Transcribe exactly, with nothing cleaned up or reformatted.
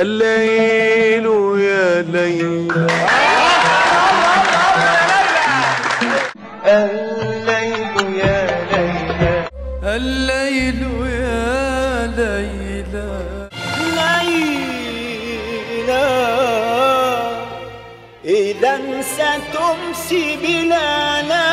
الليل يا ليلى الليل يا ليلى الليل يا ليلى ليلى إذا انسى تمسي بلا